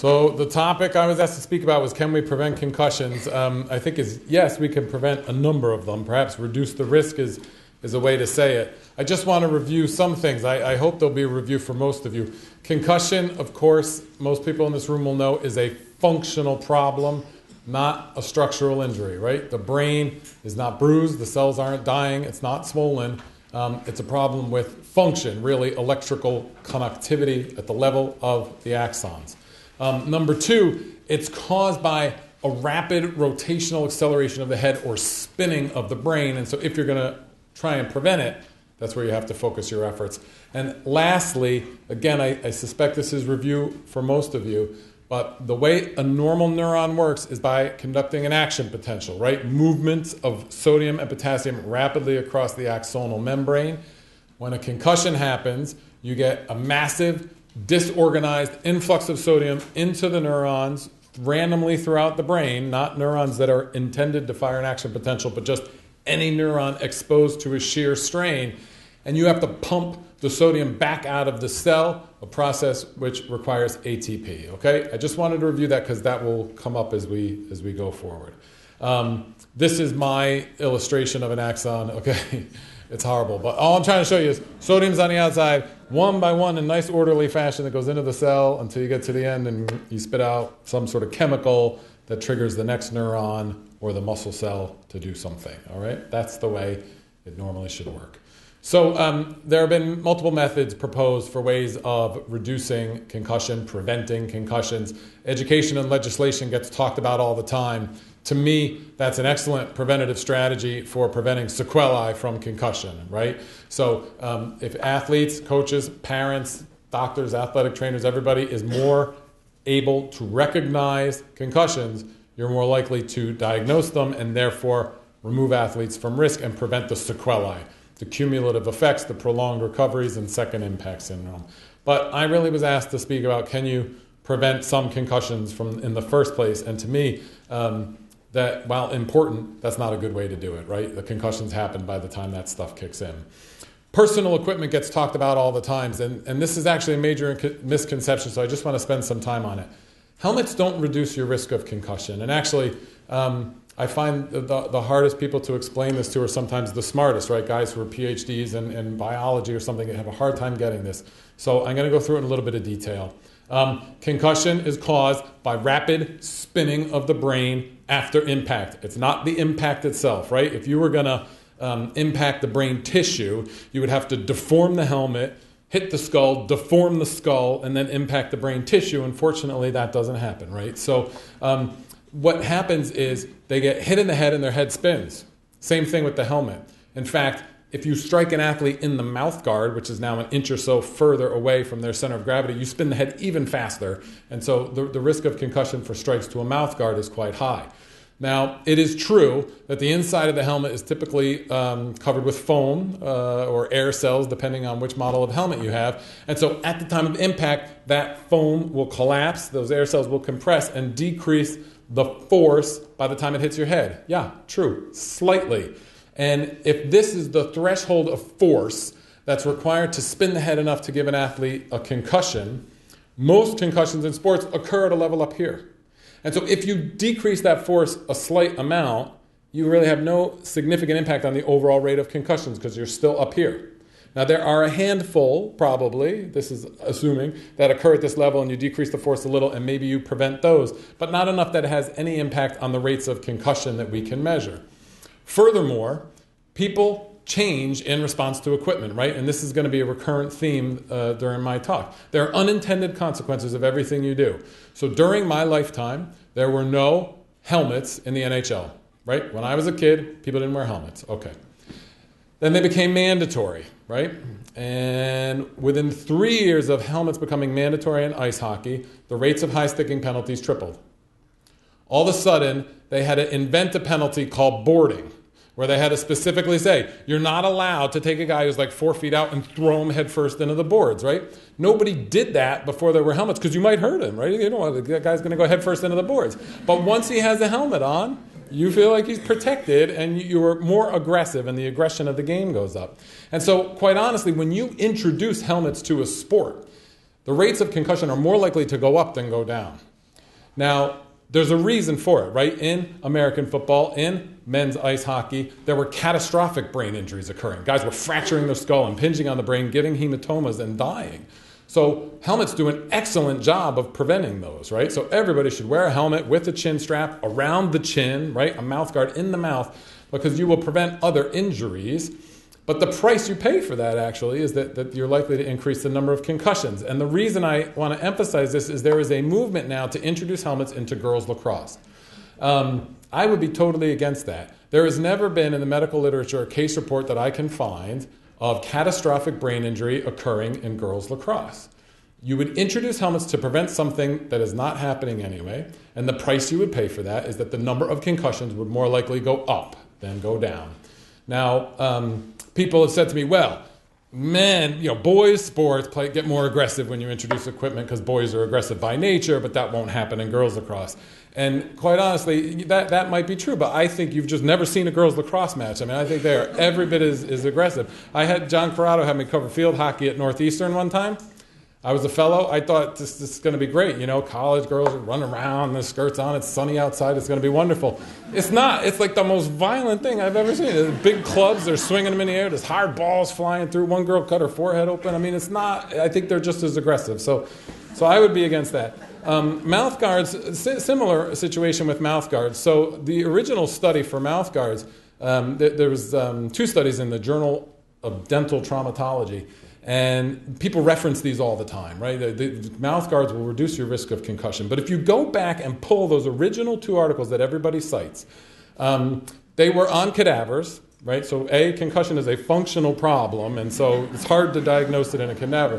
So the topic I was asked to speak about was, can we prevent concussions? I think is yes, we can prevent a number of them. Perhaps reduce the risk is a way to say it. I just want to review some things. I hope there'll be a review for most of you. Concussion, of course, most people in this room will know, is a functional problem, not a structural injury, right? The brain is not bruised, the cells aren't dying, it's not swollen. It's a problem with function, really electrical connectivity at the level of the axons. Number two, it's caused by a rapid rotational acceleration of the head or spinning of the brain. And so if you're going to try and prevent it, that's where you have to focus your efforts. And lastly, again, I suspect this is review for most of you, but the way a normal neuron works is by conducting an action potential, right? Movements of sodium and potassium rapidly across the axonal membrane. When a concussion happens, you get a massive, disorganized influx of sodium into the neurons randomly throughout the brain, not neurons that are intended to fire an action potential, but just any neuron exposed to a shear strain. And you have to pump the sodium back out of the cell, a process which requires ATP, okay? I just wanted to review that because that will come up as we go forward. This is my illustration of an axon, okay? It's horrible, but all I'm trying to show you is sodium's on the outside, one by one in nice orderly fashion that goes into the cell until you get to the end and you spit out some sort of chemical that triggers the next neuron or the muscle cell to do something, all right? That's the way it normally should work. So there have been multiple methods proposed for ways of reducing concussion, preventing concussions. Education and legislation gets talked about all the time. To me, that's an excellent preventative strategy for preventing sequelae from concussion, right? So if athletes, coaches, parents, doctors, athletic trainers, everybody is more able to recognize concussions, you're more likely to diagnose them and therefore remove athletes from risk and prevent the sequelae, the cumulative effects, the prolonged recoveries, and second impact syndrome. But I really was asked to speak about, can you prevent some concussions in the first place? And to me, that while important, that's not a good way to do it, right? The concussions happen by the time that stuff kicks in. Personal equipment gets talked about all the times, and this is actually a major misconception, so I just want to spend some time on it. Helmets don't reduce your risk of concussion, and actually, I find the hardest people to explain this to are sometimes the smartest, right? Guys who are PhDs in biology or something that have a hard time getting this. So I'm going to go through it in a little bit of detail. Concussion is caused by rapid spinning of the brain after impact. It's not the impact itself, right? If you were going to impact the brain tissue, you would have to deform the helmet, hit the skull, deform the skull, and then impact the brain tissue. Unfortunately, that doesn't happen, right? So what happens is they get hit in the head and their head spins. Same thing with the helmet. In fact, if you strike an athlete in the mouth guard, which is now an inch or so further away from their center of gravity, you spin the head even faster. And so the risk of concussion for strikes to a mouth guard is quite high. Now, it is true that the inside of the helmet is typically covered with foam or air cells, depending on which model of helmet you have. And so at the time of impact, that foam will collapse, those air cells will compress and decrease the force by the time it hits your head. Yeah, true, slightly. And if this is the threshold of force that's required to spin the head enough to give an athlete a concussion, most concussions in sports occur at a level up here. And so if you decrease that force a slight amount, you really have no significant impact on the overall rate of concussions because you're still up here. Now, there are a handful, probably, this is assuming, that occur at this level and you decrease the force a little and maybe you prevent those, but not enough that it has any impact on the rates of concussion that we can measure. Furthermore, people change in response to equipment, right? And this is going to be a recurrent theme during my talk. There are unintended consequences of everything you do. So during my lifetime, there were no helmets in the NHL, right? When I was a kid, people didn't wear helmets. Okay. Then they became mandatory, right? And within 3 years of helmets becoming mandatory in ice hockey, the rates of high-sticking penalties tripled. All of a sudden, they had to invent a penalty called boarding, where they had to specifically say, you're not allowed to take a guy who's like 4 feet out and throw him headfirst into the boards, right? Nobody did that before there were helmets, because you might hurt him, right? You don't want that guy's going to go headfirst into the boards. But once he has a helmet on, you feel like he's protected and you are more aggressive and the aggression of the game goes up. And so, quite honestly, when you introduce helmets to a sport, the rates of concussion are more likely to go up than go down. Now, there's a reason for it, right? In American football, in men's ice hockey, there were catastrophic brain injuries occurring. Guys were fracturing their skull, impinging on the brain, getting hematomas, and dying. So helmets do an excellent job of preventing those, right? So everybody should wear a helmet with a chin strap around the chin, right? A mouth guard in the mouth, because you will prevent other injuries. But the price you pay for that, actually, is that you're likely to increase the number of concussions. And the reason I want to emphasize this is there is a movement now to introduce helmets into girls lacrosse. I would be totally against that. There has never been in the medical literature a case report that I can find of catastrophic brain injury occurring in girls lacrosse. You would introduce helmets to prevent something that is not happening anyway, and the price you would pay for that is that the number of concussions would more likely go up than go down. Now, people have said to me, well, men, boys' sports get more aggressive when you introduce equipment because boys are aggressive by nature, but that won't happen in girls lacrosse. And quite honestly, that might be true, but I think you've just never seen a girls lacrosse match. I mean, I think they are every bit as aggressive. John Corrado had me cover field hockey at Northeastern one time. I was a fellow. I thought this is going to be great. College girls are running around, their skirts on, it's sunny outside, it's going to be wonderful. It's not. It's like the most violent thing I've ever seen. There's big clubs, they're swinging them in the air, there's hard balls flying through. One girl cut her forehead open. I mean, it's not. I think they're just as aggressive. So I would be against that. Mouth guards, similar situation with mouth guards. So the original study for mouth guards, there was two studies in the Journal of Dental Traumatology. And people reference these all the time, right? The mouth guards will reduce your risk of concussion. But if you go back and pull those original two articles that everybody cites, they were on cadavers, right? So concussion is a functional problem, and so it's hard to diagnose it in a cadaver.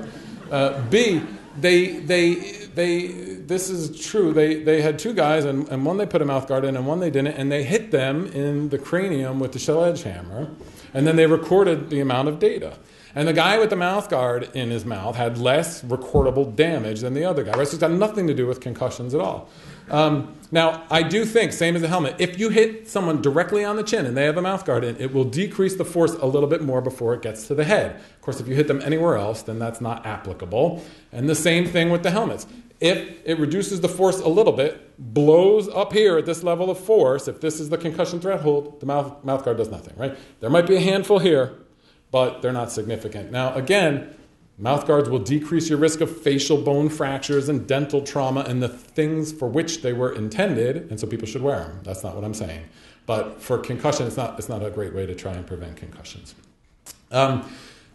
This is true. They had two guys, and one they put a mouth guard in, and one they didn't, and they hit them in the cranium with the sledgehammer, and then they recorded the amount of data. And the guy with the mouth guard in his mouth had less recordable damage than the other guy, right? So it's got nothing to do with concussions at all. Now, I do think, same as a helmet, if you hit someone directly on the chin and they have a mouth guard in, it will decrease the force a little bit more before it gets to the head. Of course, if you hit them anywhere else, then that's not applicable. And the same thing with the helmets. If it reduces the force a little bit, blows up here at this level of force, if this is the concussion threshold, the mouth guard does nothing, right? There might be a handful here, but they're not significant. Now, again, mouth guards will decrease your risk of facial bone fractures and dental trauma and the things for which they were intended, and so people should wear them. That's not what I'm saying. But for concussion, it's not a great way to try and prevent concussions.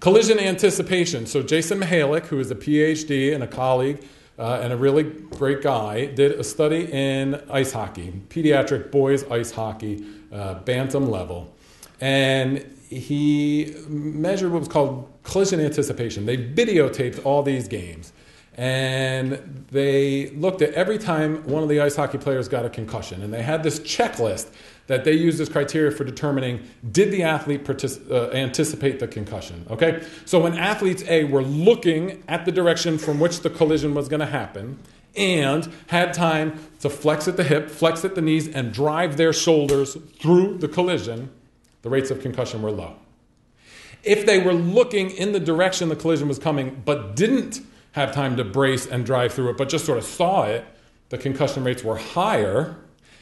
Collision anticipation. So Jason Mihalik, who is a PhD and a colleague and a really great guy, did a study in ice hockey, pediatric boys ice hockey, bantam level. And he measured what was called collision anticipation. They videotaped all these games. And they looked at every time one of the ice hockey players got a concussion. And they had this checklist that they used as criteria for determining, did the athlete anticipate the concussion? Okay? So when athletes A were looking at the direction from which the collision was going to happen and had time to flex at the hip, flex at the knees, and drive their shoulders through the collision, the rates of concussion were low. If they were looking in the direction the collision was coming but didn't have time to brace and drive through it but just sort of saw it, the concussion rates were higher.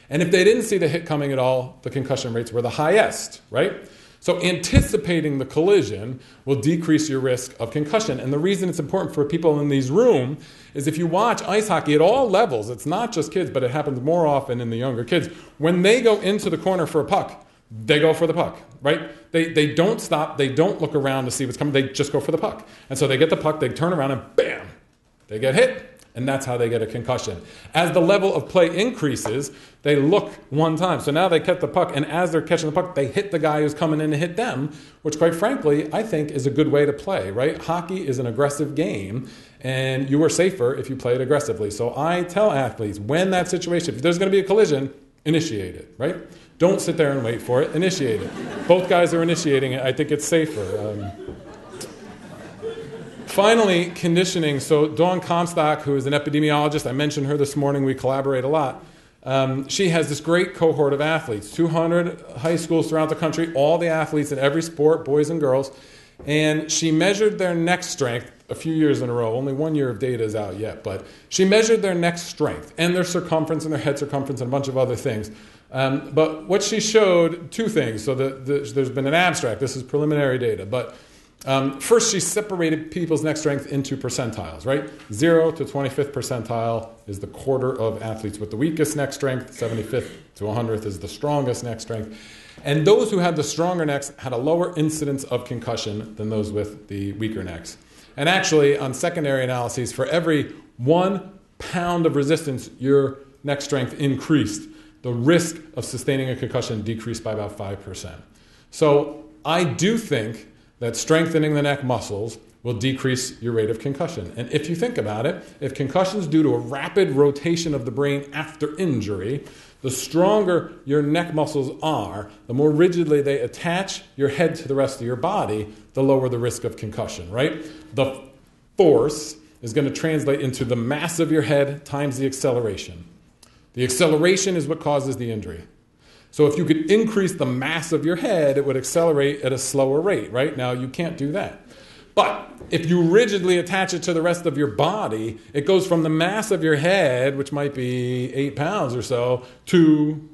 And if they didn't see the hit coming at all, the concussion rates were the highest, right? So anticipating the collision will decrease your risk of concussion. And the reason it's important for people in these rooms is if you watch ice hockey at all levels, it's not just kids, but it happens more often in the younger kids. When they go into the corner for a puck, they go for the puck, right? They don't stop. They don't look around to see what's coming. They just go for the puck. And so they get the puck, they turn around, and bam, they get hit. And that's how they get a concussion. As the level of play increases, they look one time. So now they catch the puck, and as they're catching the puck, they hit the guy who's coming in to hit them, which quite frankly, I think is a good way to play, right? Hockey is an aggressive game, and you are safer if you play it aggressively. So I tell athletes, when that situation, if there's going to be a collision, initiate it, right? Don't sit there and wait for it. Initiate it. Both guys are initiating it. I think it's safer. Finally, conditioning. So Dawn Comstock, who is an epidemiologist, I mentioned her this morning. We collaborate a lot. She has this great cohort of athletes, 200 high schools throughout the country, all the athletes in every sport, boys and girls. And she measured their neck strength a few years in a row. Only 1 year of data is out yet, but she measured their neck strength and their circumference and their head circumference and a bunch of other things. But what she showed, two things. So there's been an abstract. This is preliminary data. But first, she separated people's neck strength into percentiles, right? 0 to 25th percentile is the quarter of athletes with the weakest neck strength. 75th to 100th is the strongest neck strength. And those who had the stronger necks had a lower incidence of concussion than those with the weaker necks. And actually, on secondary analyses, for every 1 pound of resistance, your neck strength increased. The risk of sustaining a concussion decreased by about 5%. So I do think that strengthening the neck muscles will decrease your rate of concussion. And if you think about it, if concussion is due to a rapid rotation of the brain after injury, the stronger your neck muscles are, the more rigidly they attach your head to the rest of your body, the lower the risk of concussion, right? The force is going to translate into the mass of your head times the acceleration. The acceleration is what causes the injury. So if you could increase the mass of your head, it would accelerate at a slower rate, right? Now, you can't do that. But if you rigidly attach it to the rest of your body, it goes from the mass of your head, which might be 8 pounds or so, to,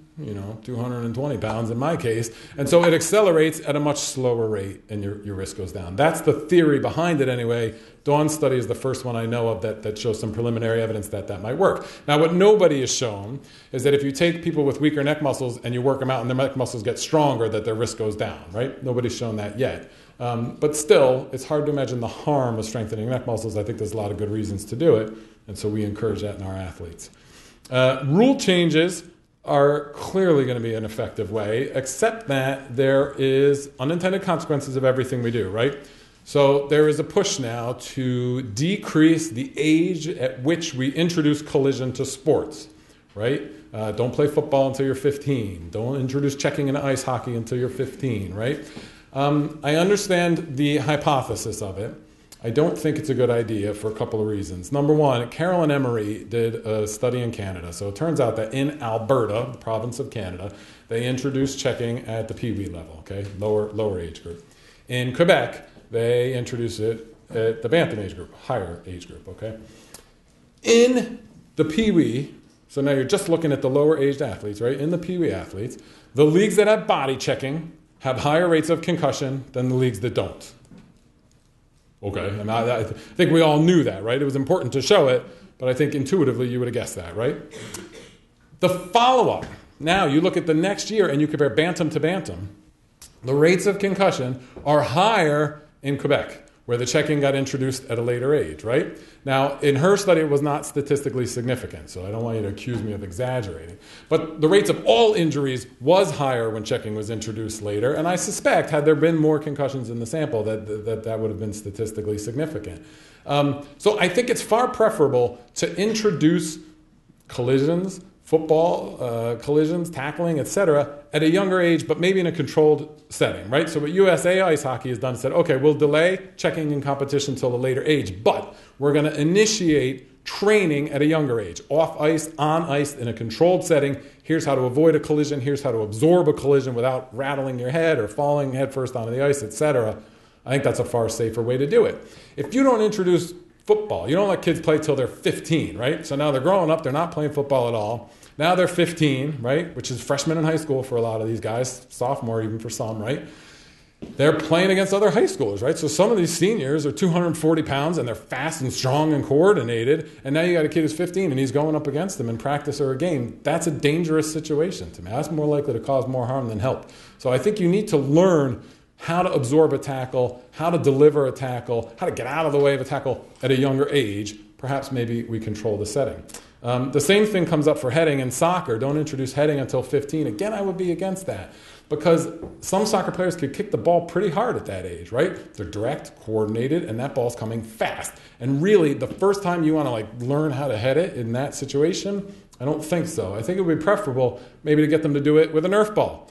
220 pounds in my case. And so it accelerates at a much slower rate, and your risk goes down. That's the theory behind it anyway. Dawn's study is the first one I know of that shows some preliminary evidence that might work. Now, what nobody has shown is that if you take people with weaker neck muscles and you work them out and their neck muscles get stronger, that their risk goes down, right? Nobody's shown that yet. But still, it's hard to imagine the harm of strengthening neck muscles. I think there's a lot of good reasons to do it, and so we encourage that in our athletes. Rule changes are clearly going to be an effective way, except that there is unintended consequences of everything we do, right? So there is a push now to decrease the age at which we introduce collision to sports, right? Don't play football until you're 15. Don't introduce checking into ice hockey until you're 15, right? I understand the hypothesis of it. I don't think it's a good idea for a couple of reasons. Number one, Carolyn Emery did a study in Canada. So it turns out that in Alberta, the province of Canada, they introduced checking at the peewee level, okay, lower age group. In Quebec, they introduced it at the bantam age group, higher age group, okay? In the peewee, so now you're just looking at the lower aged athletes, right? In the peewee athletes, the leagues that have body checking have higher rates of concussion than the leagues that don't. Okay, and I think we all knew that, right? It was important to show it, but I think intuitively you would have guessed that, right? The follow-up, now you look at the next year and you compare bantam to bantam, the rates of concussion are higher in Quebec, where the checking got introduced at a later age, right? Now, in her study, it was not statistically significant, so I don't want you to accuse me of exaggerating. But the rates of all injuries was higher when checking was introduced later, and I suspect, had there been more concussions in the sample, that would have been statistically significant. So I think it's far preferable to introduce collisions, football, collisions, tackling, etc., at a younger age, but maybe in a controlled setting, right? So what USA Ice Hockey has done is said, okay, we'll delay checking in competition until a later age, but we're going to initiate training at a younger age, off ice, on ice, in a controlled setting. Here's how to avoid a collision. Here's how to absorb a collision without rattling your head or falling headfirst onto the ice, etc. I think that's a far safer way to do it. If you don't introduce football, you don't let kids play till they're 15, right? So now they're growing up, they're not playing football at all. Now they're 15, right, which is freshmen in high school for a lot of these guys, sophomore even for some, right? They're playing against other high schoolers, right? So some of these seniors are 240 pounds, and they're fast and strong and coordinated, and now you got a kid who's 15, and he's going up against them in practice or a game. That's a dangerous situation to me. That's more likely to cause more harm than help. So I think you need to learn how to absorb a tackle, how to deliver a tackle, how to get out of the way of a tackle at a younger age. Perhaps maybe we control the setting. The same thing comes up for heading in soccer. Don't introduce heading until 15. Again, I would be against that because some soccer players could kick the ball pretty hard at that age, right? They're direct, coordinated, and that ball's coming fast. And really, the first time you want to learn how to head it in that situation, I don't think so. I think it would be preferable maybe to get them to do it with a Nerf ball.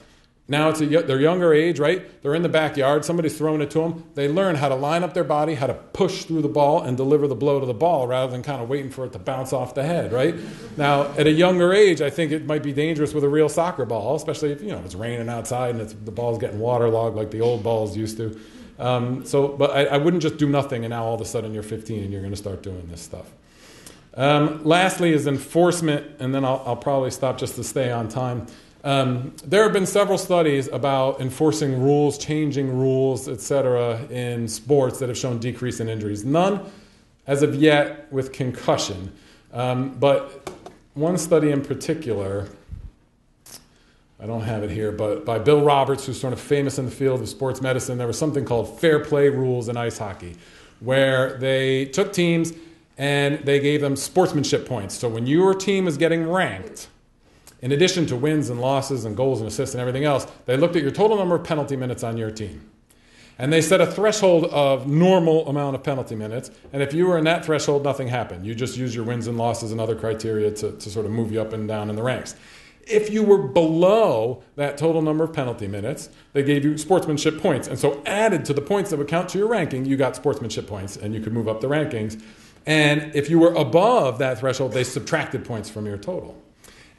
Now it's their younger age, right? They're in the backyard. Somebody's throwing it to them. They learn how to line up their body, how to push through the ball and deliver the blow to the ball rather than kind of waiting for it to bounce off the head, right? Now, at a younger age, I think it might be dangerous with a real soccer ball, especially if it's raining outside and the ball's getting waterlogged like the old balls used to. But I wouldn't just do nothing, and now all of a sudden you're 15 and you're going to start doing this stuff. Lastly is enforcement, and then I'll probably stop just to stay on time. There have been several studies about enforcing rules, changing rules, etc., in sports that have shown decrease in injuries. None as of yet with concussion. But one study in particular, I don't have it here, but by Bill Roberts, who's sort of famous in the field of sports medicine, there was something called fair play rules in ice hockey, where they took teams and they gave them sportsmanship points. So when your team was getting ranked, in addition to wins and losses and goals and assists and everything else, they looked at your total number of penalty minutes on your team. And they set a threshold of normal amount of penalty minutes. And if you were in that threshold, nothing happened. You just use your wins and losses and other criteria to sort of move you up and down in the ranks. If you were below that total number of penalty minutes, they gave you sportsmanship points. And so added to the points that would count to your ranking, you got sportsmanship points, and you could move up the rankings. And if you were above that threshold, they subtracted points from your total.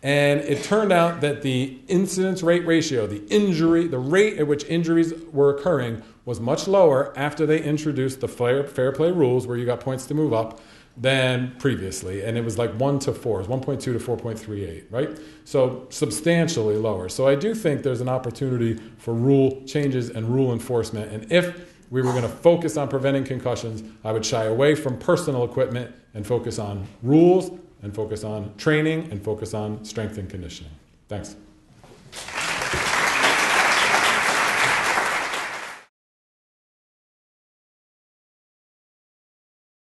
And it turned out that the incidence rate ratio, the rate at which injuries were occurring, was much lower after they introduced the fair play rules, where you got points to move up, than previously. And it was like 1 to 4. It was 1.2 to 4.38, right? So substantially lower. So I do think there's an opportunity for rule changes and rule enforcement. And if we were going to focus on preventing concussions, I would shy away from personal equipment and focus on rules, and focus on training, and focus on strength and conditioning. Thanks.